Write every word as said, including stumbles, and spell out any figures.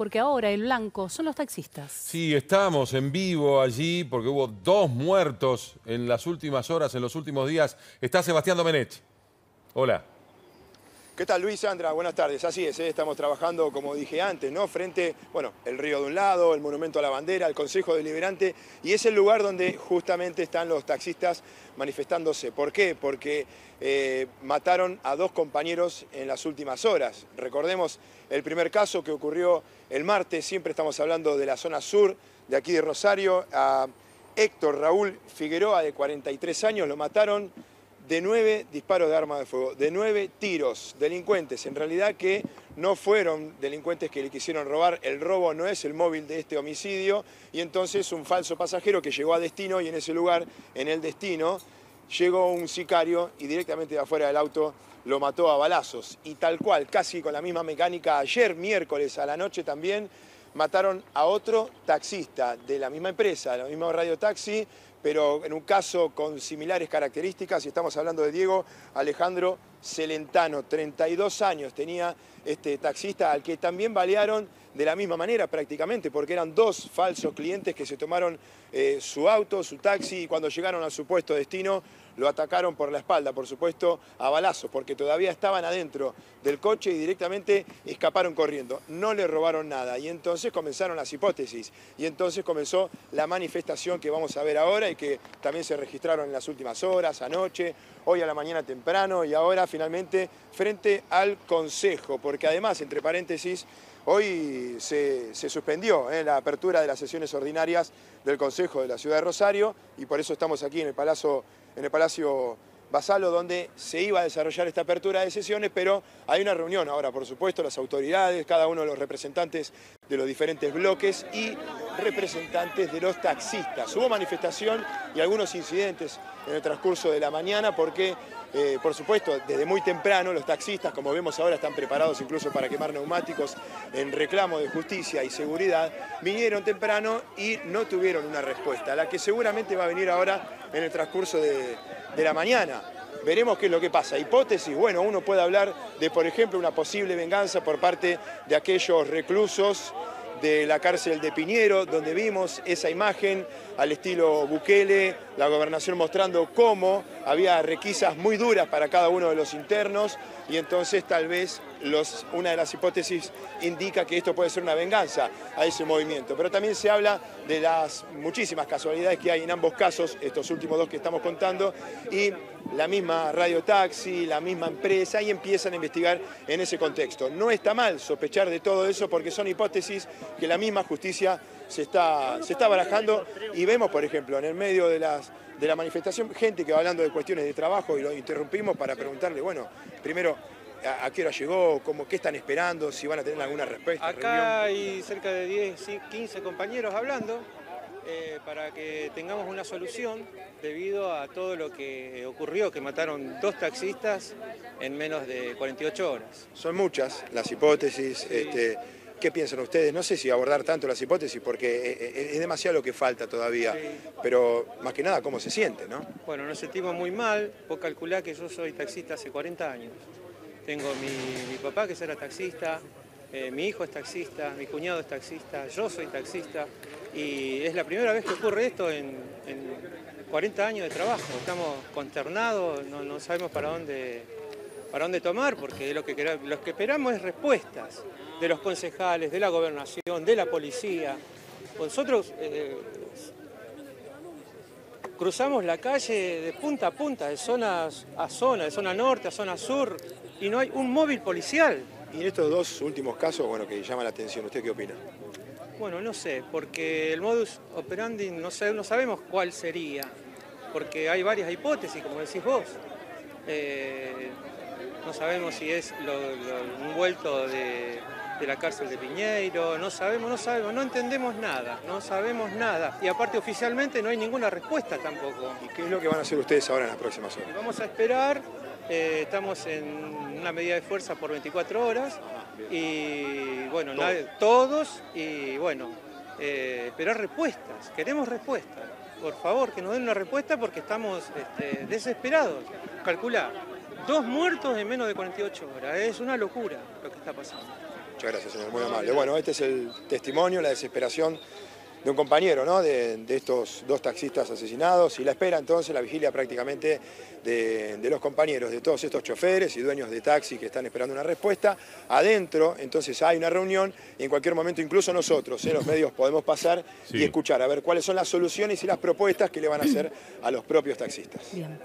porque ahora el blanco son los taxistas. Sí, estamos en vivo allí porque hubo dos muertos en las últimas horas, en los últimos días. Está Sebastián Domenech. Hola. ¿Qué tal, Luis Sandra? Buenas tardes. Así es, ¿eh? Estamos trabajando, como dije antes, ¿no? Frente, bueno, el río de un lado, el monumento a la bandera, el Consejo Deliberante, y es el lugar donde justamente están los taxistas manifestándose. ¿Por qué? Porque eh, mataron a dos compañeros en las últimas horas. Recordemos el primer caso que ocurrió el martes, siempre estamos hablando de la zona sur, de aquí de Rosario, a Héctor Raúl Figueroa, de cuarenta y tres años, lo mataron de nueve disparos de arma de fuego, de nueve tiros, delincuentes, en realidad que no fueron delincuentes que le quisieron robar, el robo no es el móvil de este homicidio, y entonces un falso pasajero que llegó a destino, y en ese lugar, en el destino, llegó un sicario y directamente de afuera del auto lo mató a balazos, y tal cual, casi con la misma mecánica, ayer miércoles a la noche también, mataron a otro taxista de la misma empresa, de la misma Radio Taxi, pero en un caso con similares características, y estamos hablando de Diego Alejandro Celentano, treinta y dos años tenía este taxista, al que también balearon de la misma manera prácticamente, porque eran dos falsos clientes que se tomaron eh, su auto, su taxi, y cuando llegaron a su puesto destino lo atacaron por la espalda, por supuesto a balazos, porque todavía estaban adentro del coche y directamente escaparon corriendo. No le robaron nada, y entonces comenzaron las hipótesis, y entonces comenzó la manifestación que vamos a ver ahora y que también se registraron en las últimas horas, anoche, hoy a la mañana temprano y ahora finalmente frente al Consejo, porque además, entre paréntesis, hoy se, se suspendió eh, la apertura de las sesiones ordinarias del Consejo de la Ciudad de Rosario, y por eso estamos aquí en el Palacio, en el Palacio Basalo, donde se iba a desarrollar esta apertura de sesiones, pero hay una reunión ahora, por supuesto, las autoridades, cada uno de los representantes de los diferentes bloques y representantes de los taxistas. Hubo manifestación y algunos incidentes en el transcurso de la mañana porque, eh, por supuesto, desde muy temprano los taxistas, como vemos ahora, están preparados incluso para quemar neumáticos en reclamo de justicia y seguridad, vinieron temprano y no tuvieron una respuesta, la que seguramente va a venir ahora en el transcurso de, de la mañana. Veremos qué es lo que pasa. Hipótesis, bueno, uno puede hablar de, por ejemplo, una posible venganza por parte de aquellos reclusos de la cárcel de Piñero, donde vimos esa imagen al estilo Bukele, la gobernación mostrando cómo había requisas muy duras para cada uno de los internos, y entonces tal vez los, una de las hipótesis indica que esto puede ser una venganza a ese movimiento. Pero también se habla de las muchísimas casualidades que hay en ambos casos, estos últimos dos que estamos contando, y la misma Radio Taxi, la misma empresa, y empiezan a investigar en ese contexto. No está mal sospechar de todo eso porque son hipótesis que la misma justicia se está, se está barajando, y vemos, por ejemplo, en el medio de, las, de la manifestación, gente que va hablando de cuestiones de trabajo y lo interrumpimos para preguntarle, bueno, primero, ¿a, a qué hora llegó? Cómo, ¿Qué están esperando? ¿Si van a tener alguna respuesta? Acá reunión. Hay cerca de diez, quince compañeros hablando eh, para que tengamos una solución debido a todo lo que ocurrió, que mataron dos taxistas en menos de cuarenta y ocho horas. Son muchas las hipótesis. Sí. Este, ¿qué piensan ustedes? No sé si abordar tanto las hipótesis porque es demasiado lo que falta todavía, pero más que nada, ¿cómo se siente, no? Bueno, nos sentimos muy mal. Vos calculá que yo soy taxista hace cuarenta años. Tengo mi, mi papá que era taxista, eh, mi hijo es taxista, mi cuñado es taxista, yo soy taxista, y es la primera vez que ocurre esto en, en cuarenta años de trabajo. Estamos consternados, no, no sabemos para dónde, para dónde tomar, porque lo que, queramos, lo que esperamos es respuestas de los concejales, de la gobernación, de la policía. Nosotros eh, cruzamos la calle de punta a punta, de zona a zona, de zona norte a zona sur, y no hay un móvil policial. Y en estos dos últimos casos, bueno, que llama la atención, ¿usted qué opina? Bueno, no sé, porque el modus operandi no, sé, no sabemos cuál sería, porque hay varias hipótesis, como decís vos. Eh, no sabemos si es lo, lo, un vuelto de... de la cárcel de Piñero, no sabemos, no sabemos, no entendemos nada, no sabemos nada. Y aparte oficialmente no hay ninguna respuesta tampoco. ¿Y qué es lo que van a hacer ustedes ahora en las próximas horas? Vamos a esperar, eh, estamos en una medida de fuerza por veinticuatro horas, y bueno, ¿todos? Nadie, todos, y bueno, eh, esperar respuestas, queremos respuestas. Por favor, que nos den una respuesta porque estamos este, desesperados. Calculá, dos muertos en menos de cuarenta y ocho horas, es una locura lo que está pasando. Muchas gracias, señor, muy amable. Bueno, este es el testimonio, la desesperación de un compañero, ¿no? de, de estos dos taxistas asesinados, y la espera entonces, la vigilia prácticamente de, de los compañeros, de todos estos choferes y dueños de taxi que están esperando una respuesta. Adentro entonces hay una reunión y en cualquier momento incluso nosotros, en ¿eh? los medios, podemos pasar sí. y escuchar a ver cuáles son las soluciones y las propuestas que le van a hacer a los propios taxistas. Bien.